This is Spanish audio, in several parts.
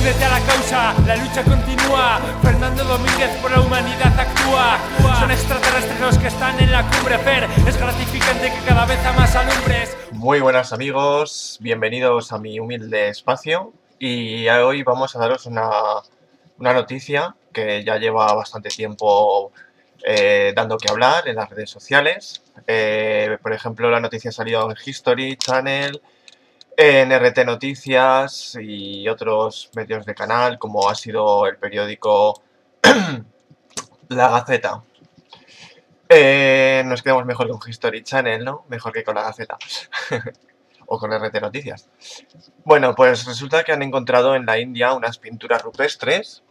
Únete a la causa, la lucha continúa. Fernando Domínguez por la humanidad actúa. Son extraterrestres los que están en la cumbre, Fer. Es gratificante que cada vez a más alumbres. Muy buenas amigos, bienvenidos a mi humilde espacio. Y hoy vamos a daros una noticia que ya lleva bastante tiempo dando que hablar en las redes sociales. Por ejemplo, la noticia ha salido en History Channel, en RT Noticias y otros medios de canal, como ha sido el periódico La Gaceta. Nos quedamos mejor con History Channel, ¿no? Mejor que con La Gaceta. O con RT Noticias. Bueno, pues resulta que han encontrado en la India unas pinturas rupestres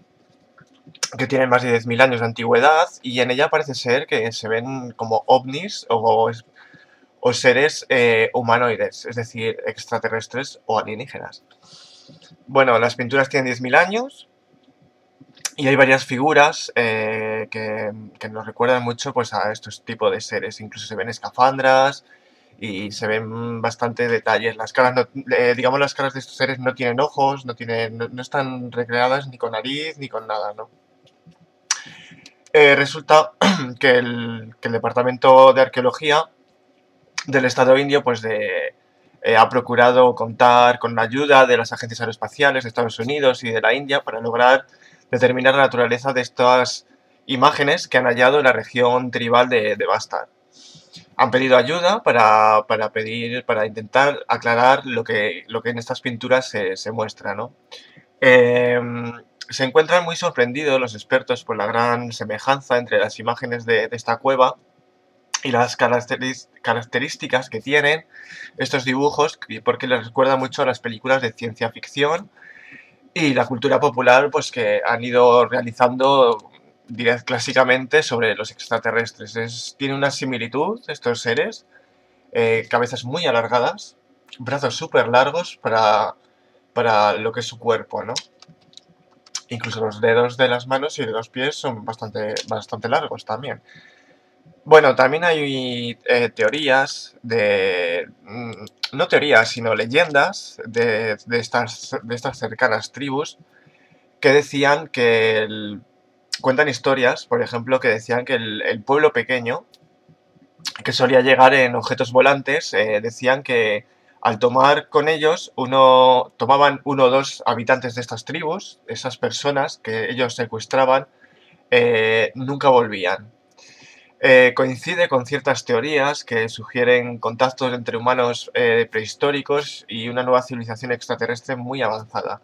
que tienen más de 10.000 años de antigüedad, y en ella parece ser que se ven como ovnis o seres humanoides, es decir, extraterrestres o alienígenas. Bueno, las pinturas tienen 10.000 años y hay varias figuras que nos recuerdan mucho pues, a estos tipos de seres. Incluso se ven escafandras y se ven bastante detalles. Las caras, no, digamos, las caras de estos seres no tienen ojos, no están recreadas ni con nariz ni con nada, ¿no? Resulta que el Departamento de Arqueología del Estado indio pues ha procurado contar con la ayuda de las agencias aeroespaciales de Estados Unidos y de la India para lograr determinar la naturaleza de estas imágenes que han hallado en la región tribal de Bastar. Han pedido ayuda para intentar aclarar lo que en estas pinturas se muestra, ¿no? Se encuentran muy sorprendidos los expertos por la gran semejanza entre las imágenes de esta cueva y las características que tienen estos dibujos, porque les recuerda mucho a las películas de ciencia ficción y la cultura popular pues, que han ido realizando clásicamente sobre los extraterrestres. Tiene una similitud estos seres, cabezas muy alargadas, brazos súper largos para lo que es su cuerpo, ¿no? Incluso los dedos de las manos y de los pies son bastante largos también. Bueno, también hay leyendas de estas cercanas tribus que decían que, cuentan historias, por ejemplo, que decían que el pueblo pequeño, que solía llegar en objetos volantes, decían que al tomar con ellos, tomaban uno o dos habitantes de estas tribus, esas personas que ellos secuestraban, nunca volvían. Coincide con ciertas teorías que sugieren contactos entre humanos prehistóricos y una nueva civilización extraterrestre muy avanzada.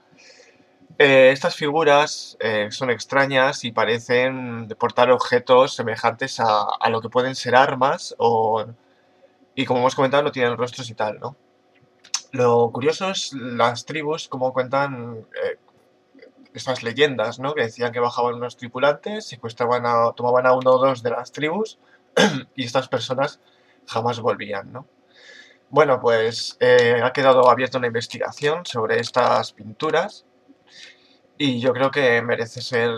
Estas figuras son extrañas y parecen portar objetos semejantes a lo que pueden ser armas y como hemos comentado no tienen rostros y tal, ¿no? Lo curioso es las tribus, como cuentan estas leyendas, ¿no? Que decían que bajaban unos tripulantes, secuestraban tomaban a uno o dos de las tribus y estas personas jamás volvían, ¿no? Bueno, pues ha quedado abierta una investigación sobre estas pinturas y yo creo que merece ser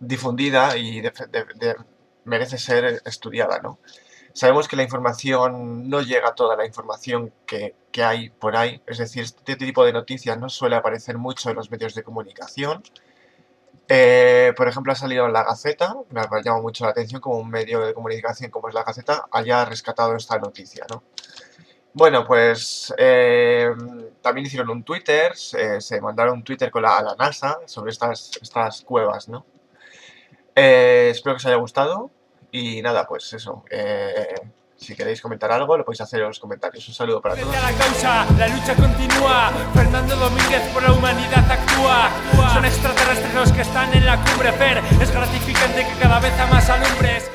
difundida y merece ser estudiada, ¿no? Sabemos que la información no llega a toda la información que hay por ahí. Es decir, este tipo de noticias no suele aparecer mucho en los medios de comunicación. Por ejemplo, ha salido en La Gaceta. Me ha llamado mucho la atención como un medio de comunicación como es La Gaceta haya rescatado esta noticia, ¿no? Bueno, pues también hicieron un Twitter. Se mandaron un Twitter a la NASA sobre estas cuevas, ¿no? Espero que os haya gustado. Y nada, pues eso, si queréis comentar algo, lo podéis hacer en los comentarios. Un saludo para todos. La causa, la lucha continúa. Fernando Domínguez por la humanidad actúa. Son extraterrestres los que están en la cumbre, Fer. Es gratificante que cada vez a más alumbres.